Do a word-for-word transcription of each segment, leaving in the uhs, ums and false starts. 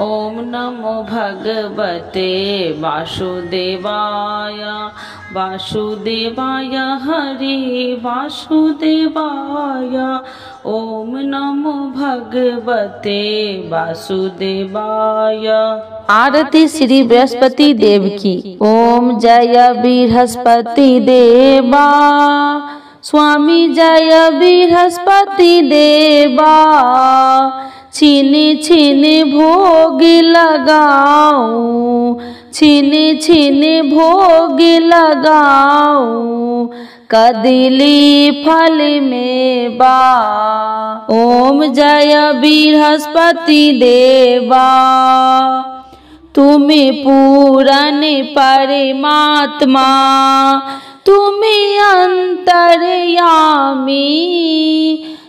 ओम नमो भगवते वासुदेवाय वासुदेवाय हरे वासुदेवाय ओम नमो भगवते वासुदेवाय। आरती श्री बृहस्पति देव की। ओम जय बृहस्पति देवा स्वामी जय बृहस्पति देवा छिनी छिनी भोग लगाऊं छिनी छिनी भोग लगाऊं कदली फल में बा। ओम जय बृहस्पति देवा तुम्हें पूरन परमात्मा तुम्हें अंतर्यामी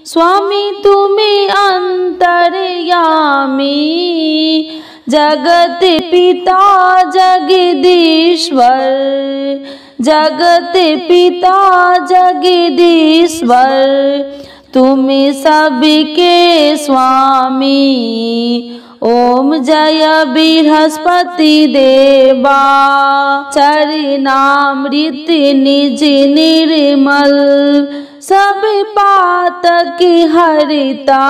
स्वामी तुम्हें अंतर्यामी जगत पिता जगदीश्वर जगत पिता जगदीश्वर तुम्हें सबके स्वामी। ओम जय बृहस्पति देवा चरणामृत निज निर्मल सब पातक हरिता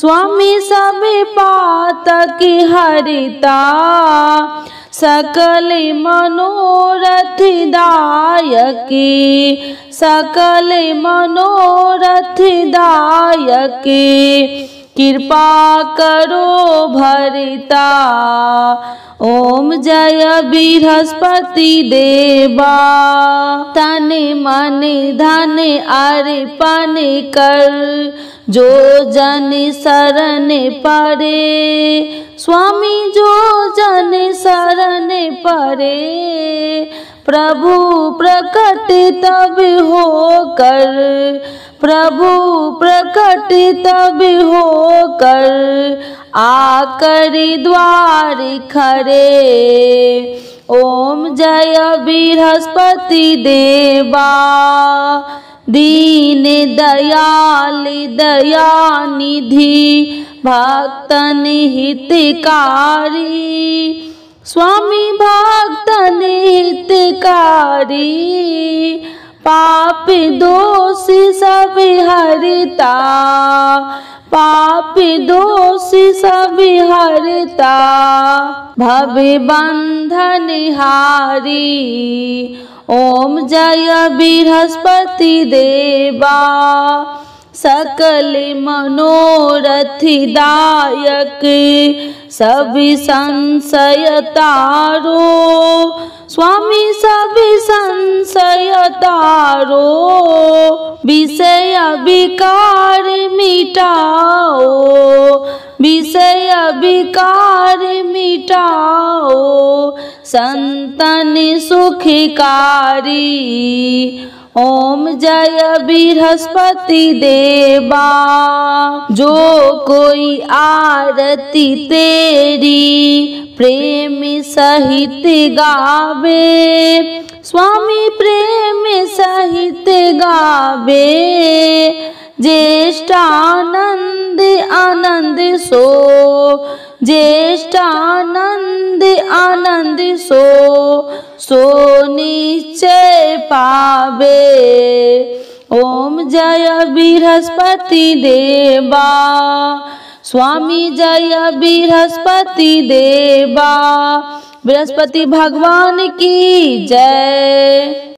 स्वामी सब पातक हरिता सकल मनोरथ दायक सकल मनोरथ दायक कृपा करो भरिता। ओम जय बृहस्पति देवा तन मन धन अर्पण कर जो जन शरण परे स्वामी जो जन शरण परे प्रभु प्रकट तब होकर प्रभु प्रकट तब होकर आकर द्वार खड़े। ओम जय बृहस्पति देवा दीन दयाल दयानिधि भक्तन हितकारी स्वामी भक्तन हितकारी पाप दोष सब हरता पाप दोष सब हरता भव बंधन हारी। ओम जय बृहस्पति देवा सकल मनोरथ दायक सभी संशय तारो स्वामी सभी संशय तारो विषय विकार मिटाओ विषय विकार मिटाओ संतन सुखकारी। ओम जय बृहस्पति देवा जो कोई आरती तेरी प्रेम सहित गावे स्वामी प्रेम सहित गावे ज्येष्ठानंद आनंद सो ज्येष्ठानंद आनंद सो सो निश्चय पावे। ओम जय बृहस्पति देवा स्वामी जय बृहस्पति देवा बृहस्पति भगवान की जय।